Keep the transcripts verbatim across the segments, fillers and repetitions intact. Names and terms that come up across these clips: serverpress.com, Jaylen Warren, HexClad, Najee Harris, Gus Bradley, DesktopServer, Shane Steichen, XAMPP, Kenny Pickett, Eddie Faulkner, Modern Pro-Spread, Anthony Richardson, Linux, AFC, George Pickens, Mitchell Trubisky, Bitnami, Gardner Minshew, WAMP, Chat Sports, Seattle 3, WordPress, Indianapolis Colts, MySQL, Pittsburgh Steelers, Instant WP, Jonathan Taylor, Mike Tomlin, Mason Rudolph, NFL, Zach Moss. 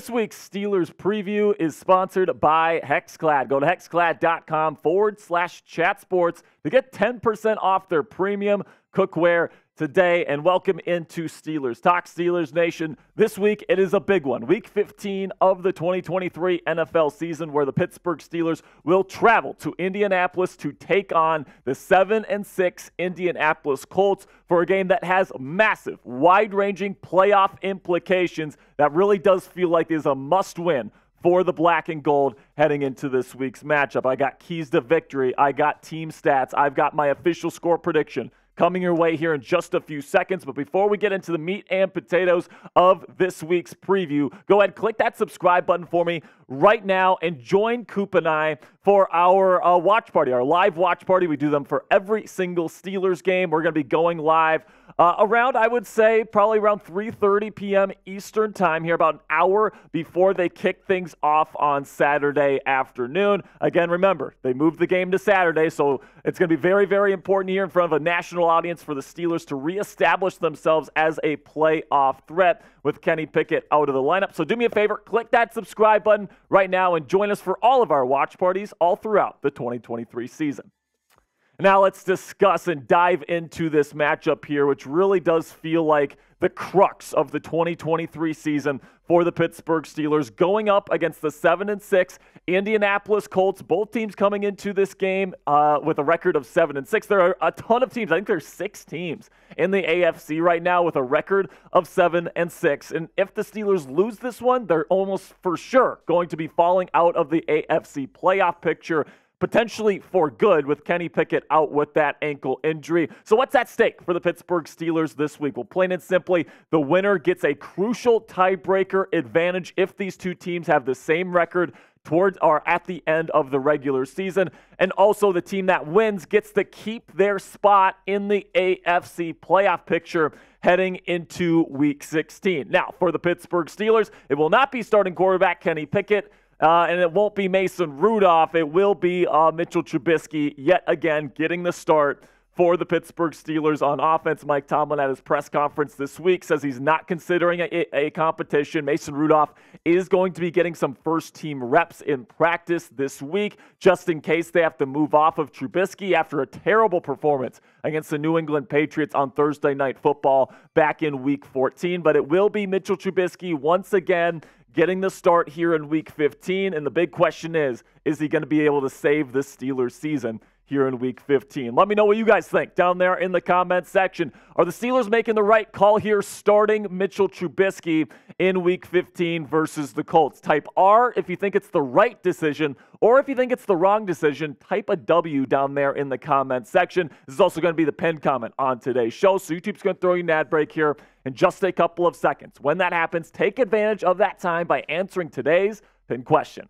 This week's Steelers preview is sponsored by HexClad. Go to hexclad.com forward slash chat sports to get ten percent off their premium cookware today. And welcome into Steelers Talk. Steelers Nation, this week it is a big one. Week fifteen of the twenty twenty-three N F L season, where the Pittsburgh Steelers will travel to Indianapolis to take on the seven and six Indianapolis Colts for a game that has massive, wide-ranging playoff implications that really does feel like there's a must-win for the black and gold heading into this week's matchup. I got keys to victory. I got team stats. I've got my official score prediction coming your way here in just a few seconds. But before we get into the meat and potatoes of this week's preview, go ahead, click that subscribe button for me right now and join Coop and I for our uh, watch party, our live watch party. We do them for every single Steelers game. We're going to be going live uh, around, I would say, probably around three thirty p m Eastern time here, about an hour before they kick things off on Saturday afternoon. Again, remember, they moved the game to Saturday, so it's going to be very, very important here in front of a national audience for the Steelers to reestablish themselves as a playoff threat with Kenny Pickett out of the lineup. So do me a favor, click that subscribe button right now and join us for all of our watch parties all throughout the twenty twenty-three season. Now let's discuss and dive into this matchup here, which really does feel like the crux of the twenty twenty-three season for the Pittsburgh Steelers, going up against the seven and six Indianapolis Colts. Both teams coming into this game uh, with a record of seven and six. There are a ton of teams. I think there's six teams in the A F C right now with a record of seven and six. And if the Steelers lose this one, they're almost for sure going to be falling out of the A F C playoff picture, potentially for good, with Kenny Pickett out with that ankle injury. So what's at stake for the Pittsburgh Steelers this week? Well, plain and simply, the winner gets a crucial tiebreaker advantage if these two teams have the same record towards or at the end of the regular season. And also, the team that wins gets to keep their spot in the A F C playoff picture heading into week sixteen. Now, for the Pittsburgh Steelers, it will not be starting quarterback Kenny Pickett. Uh, and it won't be Mason Rudolph. It will be uh, Mitchell Trubisky yet again getting the start for the Pittsburgh Steelers on offense. Mike Tomlin at his press conference this week says he's not considering a, a competition. Mason Rudolph is going to be getting some first-team reps in practice this week, just in case they have to move off of Trubisky after a terrible performance against the New England Patriots on Thursday Night Football back in week fourteen. But it will be Mitchell Trubisky once again getting the start here in week fifteen, and the big question is, is he going to be able to save the Steelers season here in week fifteen? Let me know what you guys think down there in the comments section. Are the Steelers making the right call here starting Mitchell Trubisky in week fifteen versus the Colts? Type R if you think it's the right decision, or if you think it's the wrong decision, type a W down there in the comments section. This is also going to be the pinned comment on today's show, so YouTube's going to throw you an ad break here in just a couple of seconds. When that happens, take advantage of that time by answering today's pinned question.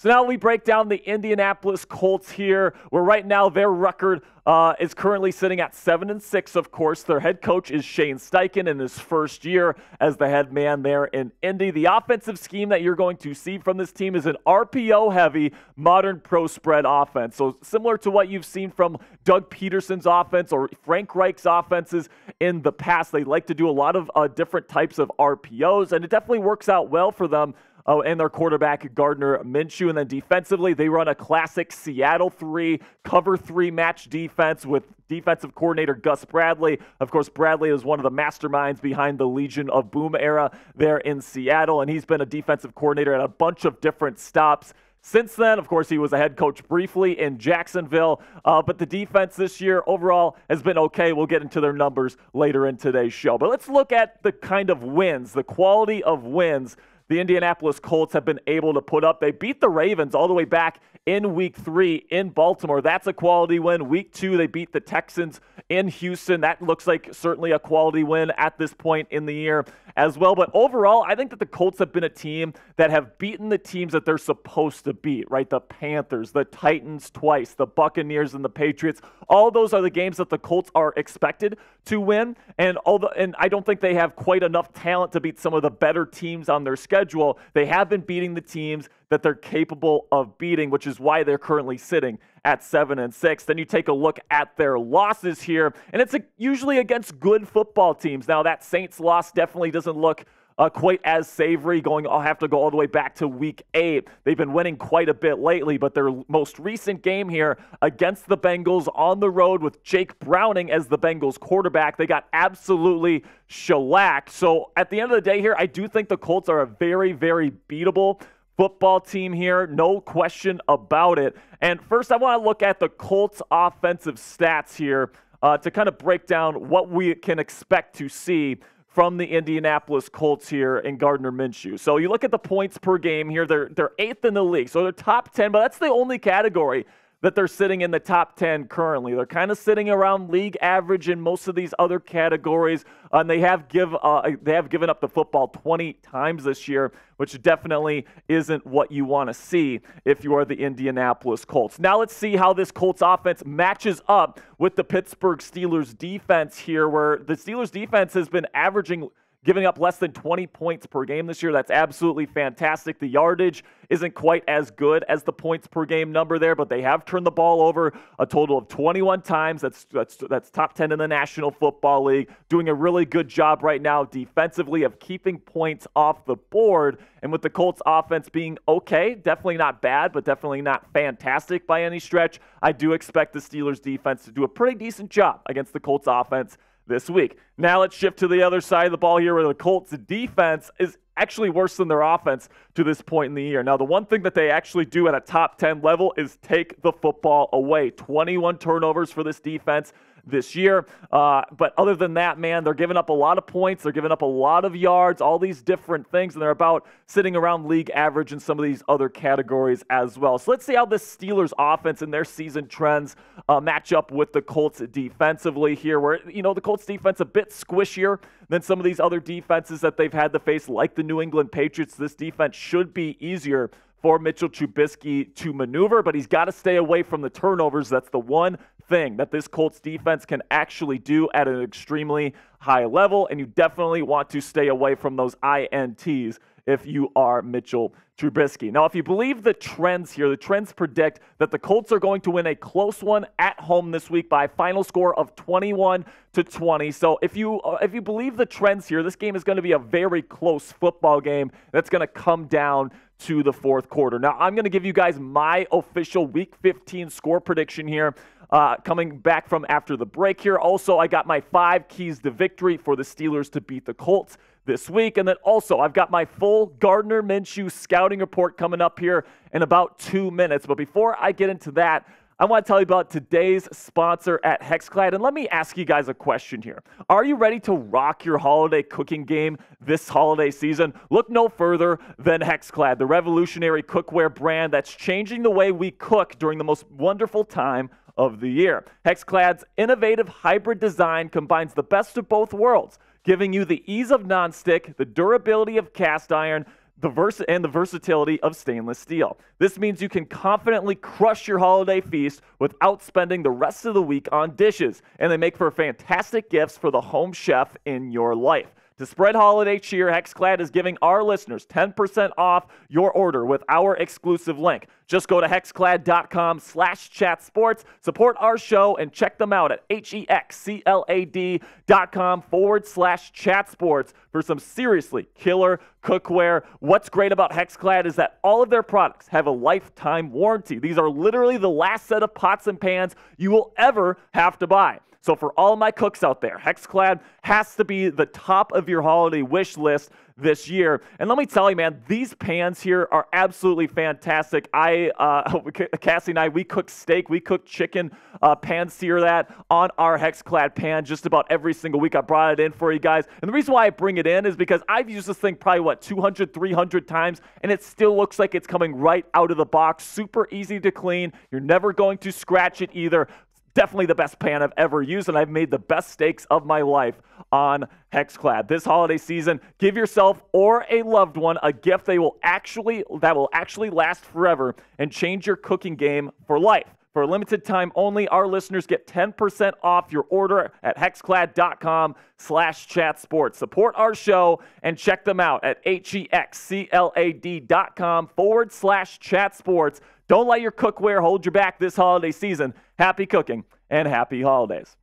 So now we break down the Indianapolis Colts here, where right now their record uh, is currently sitting at seven and six, of course. Their head coach is Shane Steichen in his first year as the head man there in Indy. The offensive scheme that you're going to see from this team is an R P O-heavy modern pro spread offense. So similar to what you've seen from Doug Peterson's offense or Frank Reich's offenses in the past, they like to do a lot of uh, different types of R P Os, and it definitely works out well for them. Oh, and their quarterback, Gardner Minshew. And then defensively, they run a classic Seattle three, cover three match defense with defensive coordinator Gus Bradley. Of course, Bradley is one of the masterminds behind the Legion of Boom era there in Seattle, and he's been a defensive coordinator at a bunch of different stops since then. Of course, he was a head coach briefly in Jacksonville, uh, but the defense this year overall has been okay. We'll get into their numbers later in today's show. But let's look at the kind of wins, the quality of wins the Indianapolis Colts have been able to put up. They beat the Ravens all the way back in week three in Baltimore. That's a quality win. Week two, they beat the Texans in Houston. That looks like certainly a quality win at this point in the year as well. But overall, I think that the Colts have been a team that have beaten the teams that they're supposed to beat, right? The Panthers, the Titans twice, the Buccaneers, and the Patriots. All those are the games that the Colts are expected to win. And, all the, and I don't think they have quite enough talent to beat some of the better teams on their schedule. Schedule, they have been beating the teams that they're capable of beating, which is why they're currently sitting at seven and six. Then you take a look at their losses here, and it's a, usually against good football teams. Now, that Saints loss definitely doesn't look uh, quite as savory. Going, I'll have to go all the way back to week eight. They've been winning quite a bit lately, but their most recent game here against the Bengals on the road with Jake Browning as the Bengals quarterback, they got absolutely shellacked. So at the end of the day here, I do think the Colts are a very, very beatable football team here, no question about it. And first, I want to look at the Colts' offensive stats here uh, to kind of break down what we can expect to see from the Indianapolis Colts here in Gardner Minshew. So you look at the points per game here; they're they're eighth in the league, so they're top ten. But that's the only category that they're sitting in the top ten currently. They're kind of sitting around league average in most of these other categories, and they have give uh, they have given up the football twenty times this year, which definitely isn't what you want to see if you are the Indianapolis Colts. Now let's see how this Colts offense matches up with the Pittsburgh Steelers defense here, where the Steelers defense has been averaging, giving up less than twenty points per game this year. That's absolutely fantastic. The yardage isn't quite as good as the points per game number there, but they have turned the ball over a total of twenty-one times. That's that's that's top ten in the National Football League. Doing a really good job right now defensively of keeping points off the board. And with the Colts offense being okay, definitely not bad, but definitely not fantastic by any stretch, I do expect the Steelers defense to do a pretty decent job against the Colts offense this week. Now let's shift to the other side of the ball here, where the Colts defense is actually worse than their offense to this point in the year. Now, the one thing that they actually do at a top ten level is take the football away. twenty-one turnovers for this defense this year. Uh, but other than that, man, they're giving up a lot of points. They're giving up a lot of yards, all these different things, and they're about sitting around league average in some of these other categories as well. So let's see how this Steelers offense and their season trends uh, match up with the Colts defensively here, where, you know, the Colts defense a bit squishier than some of these other defenses that they've had to face, like the New England Patriots. This defense should be easier for Mitchell Trubisky to maneuver, but he's got to stay away from the turnovers. That's the one thing that this Colts defense can actually do at an extremely high level, and you definitely want to stay away from those I N Ts if you are Mitchell Trubisky. Now, if you believe the trends here, the trends predict that the Colts are going to win a close one at home this week by a final score of twenty-one to twenty. So if you if you believe the trends here, this game is going to be a very close football game that's going to come down to the fourth quarter. Now, I'm going to give you guys my official Week fifteen score prediction here, uh, coming back from after the break here. Also, I got my five keys to victory for the Steelers to beat the Colts this week. And then also, I've got my full Gardner Minshew scouting report coming up here in about two minutes. But before I get into that, I want to tell you about today's sponsor at HexClad, and let me ask you guys a question here. Are you ready to rock your holiday cooking game this holiday season? Look no further than HexClad, the revolutionary cookware brand that's changing the way we cook during the most wonderful time of the year. HexClad's innovative hybrid design combines the best of both worlds, giving you the ease of nonstick, the durability of cast iron, The vers and the versatility of stainless steel. This means you can confidently crush your holiday feast without spending the rest of the week on dishes, and they make for fantastic gifts for the home chef in your life. To spread holiday cheer, HexClad is giving our listeners ten percent off your order with our exclusive link. Just go to hexclad dot com slash chat sports, support our show, and check them out at hexclad dot com forward slash chat sports for some seriously killer cookware. What's great about HexClad is that all of their products have a lifetime warranty. These are literally the last set of pots and pans you will ever have to buy. So for all my cooks out there, HexClad has to be the top of your holiday wish list this year. And let me tell you, man, these pans here are absolutely fantastic. I, uh, Cassie and I, we cook steak, we cook chicken, uh, pan sear that on our HexClad pan just about every single week. I brought it in for you guys. And the reason why I bring it in is because I've used this thing probably, what, two hundred, three hundred times, and it still looks like it's coming right out of the box. Super easy to clean. You're never going to scratch it either. Definitely the best pan I've ever used, and I've made the best steaks of my life on HexClad. This holiday season, give yourself or a loved one a gift they will actually that will actually last forever and change your cooking game for life. For a limited time only, our listeners get ten percent off your order at hexclad dot com slash chat sports. Support our show and check them out at hexclad dot com forward slash chat sports. Don't let your cookware hold you back this holiday season. Happy cooking and happy holidays.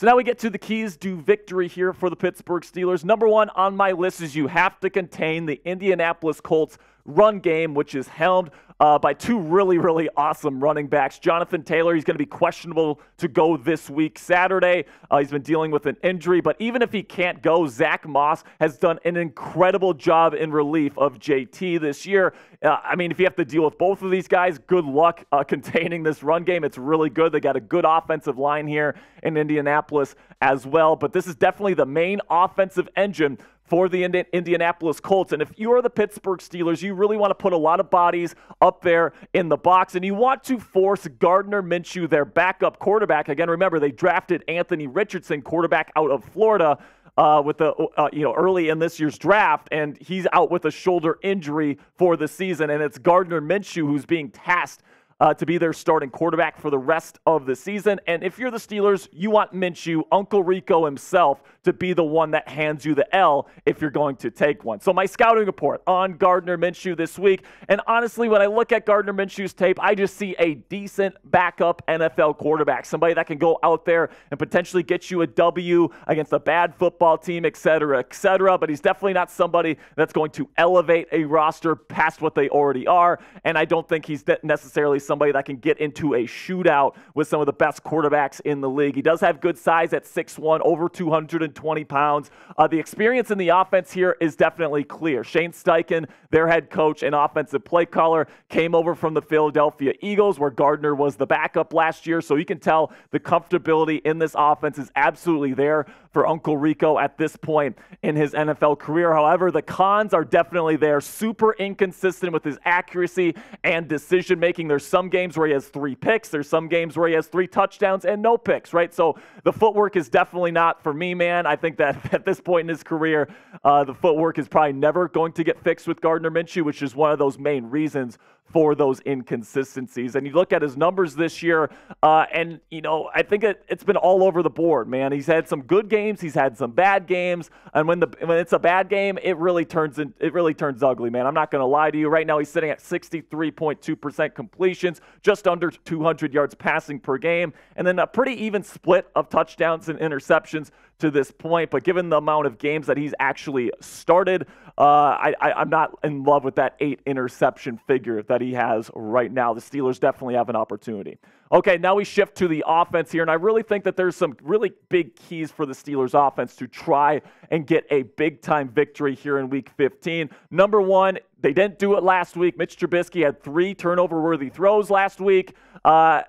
So now we get to the keys to victory here for the Pittsburgh Steelers. Number one on my list is you have to contain the Indianapolis Colts run game, which is helmed uh, by two really, really awesome running backs. Jonathan Taylor, he's going to be questionable to go this week Saturday. Uh, he's been dealing with an injury, but even if he can't go, Zach Moss has done an incredible job in relief of J T this year. Uh, I mean, if you have to deal with both of these guys, good luck uh, containing this run game. It's really good. They got a good offensive line here in Indianapolis as well, but this is definitely the main offensive engine for the Indi Indianapolis Colts. And if you are the Pittsburgh Steelers, you really want to put a lot of bodies up there in the box, and you want to force Gardner Minshew, their backup quarterback. Again, remember, they drafted Anthony Richardson, quarterback out of Florida, Uh, with the uh, you know early in this year's draft, and he's out with a shoulder injury for the season, and it's Gardner Minshew who's being tasked Uh, to be their starting quarterback for the rest of the season. And if you're the Steelers, you want Minshew, Uncle Rico himself, to be the one that hands you the L if you're going to take one. So my scouting report on Gardner Minshew this week, and honestly, when I look at Gardner Minshew's tape, I just see a decent backup N F L quarterback, somebody that can go out there and potentially get you a W against a bad football team, et cetera, et cetera. But he's definitely not somebody that's going to elevate a roster past what they already are, and I don't think he's necessarily somebody that can get into a shootout with some of the best quarterbacks in the league. He does have good size at six one, over two hundred twenty pounds. Uh, the experience in the offense here is definitely clear. Shane Steichen, their head coach and offensive play caller, came over from the Philadelphia Eagles, where Gardner was the backup last year, so you can tell the comfortability in this offense is absolutely there for Uncle Rico at this point in his N F L career. However, the cons are definitely there. Super inconsistent with his accuracy and decision-making. There's some games where he has three picks. There's some games where he has three touchdowns and no picks, right? So the footwork is definitely not for me, man. I think that at this point in his career, uh, the footwork is probably never going to get fixed with Gardner Minshew, which is one of those main reasons for those inconsistencies. And you look at his numbers this year, uh, and, you know, I think it, it's been all over the board, man. He's had some good games. He's had some bad games. And when the when it's a bad game, it really turns in, it really turns ugly, man. I'm not going to lie to you. Right now, he's sitting at sixty-three point two percent completions, just under two hundred yards passing per game, and then a pretty even split of touchdowns and interceptions to this point. But given the amount of games that he's actually started, uh, I, I, I'm not in love with that eight interception figure that he has right now. The Steelers definitely have an opportunity. Okay, now we shift to the offense here, and I really think that there's some really big keys for the Steelers offense to try and get a big-time victory here in Week fifteen. Number one, they didn't do it last week. Mitch Trubisky had three turnover-worthy throws last week, uh,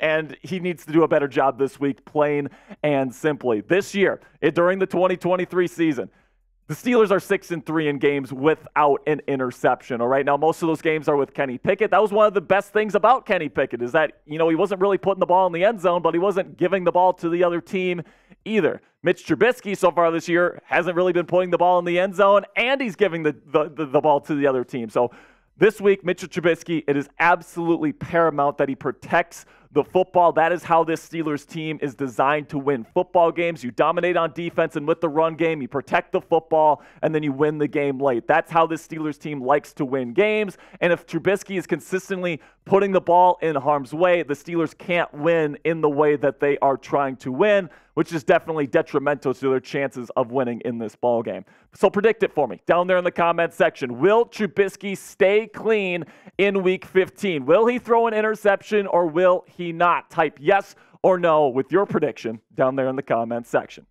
and he needs to do a better job this week, plain and simply. This year, it, during the twenty twenty-three season, the Steelers are six and three in games without an interception. All right, now most of those games are with Kenny Pickett. That was one of the best things about Kenny Pickett, is that, you know, he wasn't really putting the ball in the end zone, but he wasn't giving the ball to the other team either. Mitch Trubisky so far this year hasn't really been putting the ball in the end zone, and he's giving the the, the, the ball to the other team. So this week, Mitchell Trubisky, it is absolutely paramount that he protects the football. That is how this Steelers team is designed to win football games. You dominate on defense and with the run game, you protect the football, and then you win the game late. That's how this Steelers team likes to win games. And if Trubisky is consistently putting the ball in harm's way, the Steelers can't win in the way that they are trying to win, which is definitely detrimental to their chances of winning in this ball game. So predict it for me down there in the comments section. Will Trubisky stay clean in Week fifteen? Will he throw an interception, or will he not? Type yes or no with your prediction down there in the comments section.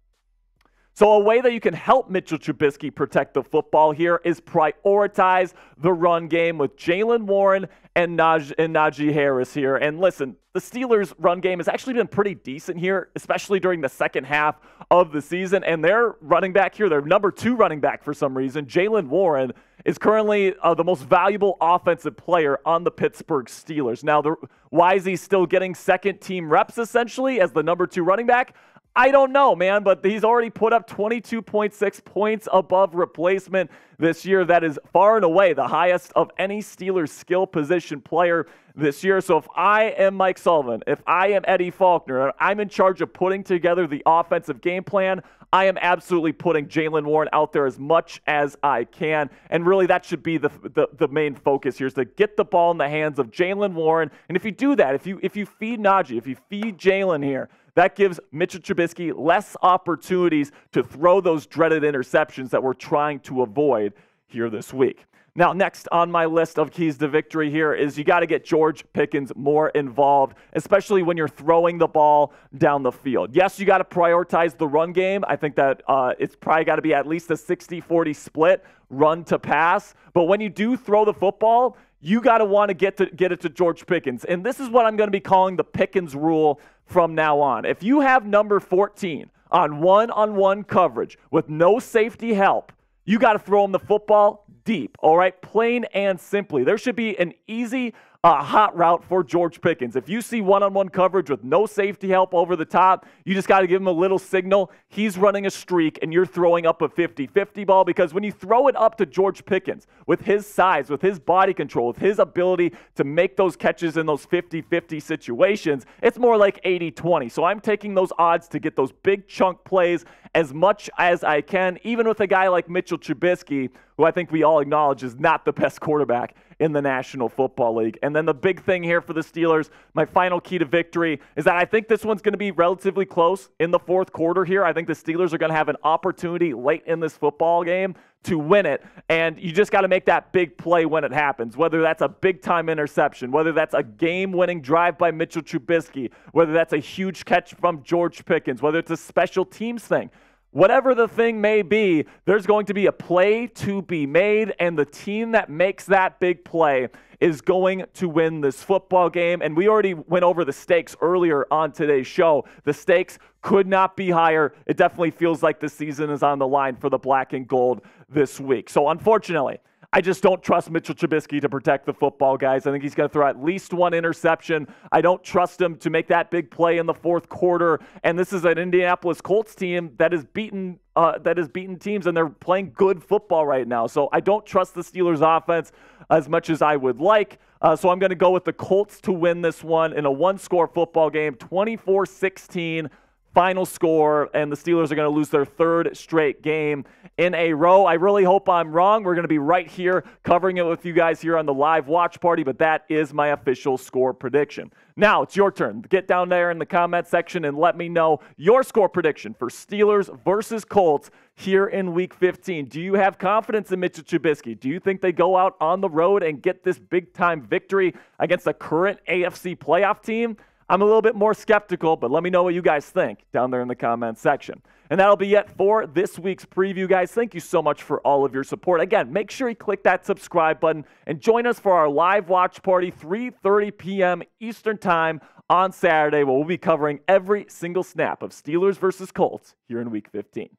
So a way that you can help Mitchell Trubisky protect the football here is prioritize the run game with Jaylen Warren and Naj and Najee Harris here. And listen, the Steelers' run game has actually been pretty decent here, especially during the second half of the season. And their running back here, their number two running back for some reason, Jaylen Warren, is currently uh, the most valuable offensive player on the Pittsburgh Steelers. Now, the, why is he still getting second-team reps, essentially, as the number two running back? I don't know, man, but he's already put up twenty-two point six points above replacement this year. That is far and away the highest of any Steelers skill position player this year. So if I am Mike Sullivan, if I am Eddie Faulkner, I'm in charge of putting together the offensive game plan, I am absolutely putting Jaylen Warren out there as much as I can. And really, that should be the, the, the main focus here, is to get the ball in the hands of Jaylen Warren. And if you do that, if you, if you feed Najee, if you feed Jaylen here, That gives Mitchell Trubisky less opportunities to throw those dreaded interceptions that we're trying to avoid here this week. Now, next on my list of keys to victory here is you got to get George Pickens more involved, especially when you're throwing the ball down the field. Yes, you got to prioritize the run game. I think that uh, it's probably got to be at least a sixty forty split run to pass. But when you do throw the football, you got to want to get to get it to George Pickens. And this is what I'm going to be calling the Pickens rule from now on. If you have number fourteen on one-on-one coverage with no safety help, you got to throw him the football deep, all right? Plain and simply. There should be an easy uh, hot route for George Pickens. If you see one-on-one coverage with no safety help over the top, you just got to give him a little signal. He's running a streak, and you're throwing up a fifty fifty ball, because when you throw it up to George Pickens with his size, with his body control, with his ability to make those catches in those fifty fifty situations, it's more like eighty twenty. So I'm taking those odds to get those big chunk plays as much as I can, even with a guy like Mitchell Trubisky, who I think we all acknowledge is not the best quarterback in the National Football League. And then the big thing here for the Steelers, my final key to victory, is that I think this one's going to be relatively close in the fourth quarter here. I think the Steelers are going to have an opportunity late in this football game to win it, and you just got to make that big play when it happens, whether that's a big-time interception, whether that's a game-winning drive by Mitchell Trubisky, whether that's a huge catch from George Pickens, whether it's a special teams thing. Whatever the thing may be, there's going to be a play to be made, and the team that makes that big play is going to win this football game. And we already went over the stakes earlier on today's show. The stakes could not be higher. It definitely feels like the season is on the line for the black and gold this week. So unfortunately, I just don't trust Mitchell Trubisky to protect the football, guys. I think he's going to throw at least one interception. I don't trust him to make that big play in the fourth quarter. And this is an Indianapolis Colts team that is beaten uh, that is beaten teams, and they're playing good football right now. So I don't trust the Steelers' offense as much as I would like. Uh, so I'm going to go with the Colts to win this one in a one-score football game, twenty-four sixteen. Final score, and the Steelers are going to lose their third straight game in a row. I really hope I'm wrong. We're going to be right here covering it with you guys here on the live watch party, but that is my official score prediction. Now it's your turn. Get down there in the comment section and let me know your score prediction for Steelers versus Colts here in week fifteen. Do you have confidence in Mitchell Trubisky? Do you think they go out on the road and get this big-time victory against a current A F C playoff team? I'm a little bit more skeptical, but let me know what you guys think down there in the comments section. And that'll be it for this week's preview, guys. Thank you so much for all of your support. Again, make sure you click that subscribe button and join us for our live watch party, three thirty p m Eastern time on Saturday, where we'll be covering every single snap of Steelers versus Colts here in week fifteen.